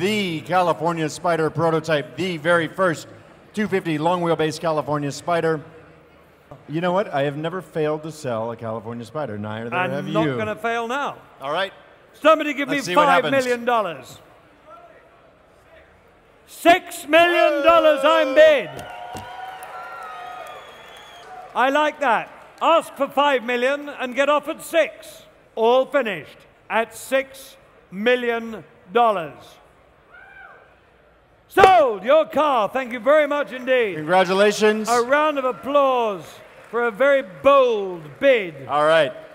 the California Spider prototype, the very first 250 long wheelbase California Spider. You know what? I have never failed to sell a California Spider, neither have you. I'm not going to fail now. All right. Somebody give me $5 million. $6 million I'm bid. I like that. Ask for $5 million and get offered $6 million. All finished at $6 million. Sold your car. Thank you very much indeed. Congratulations. A round of applause for a very bold bid. All right.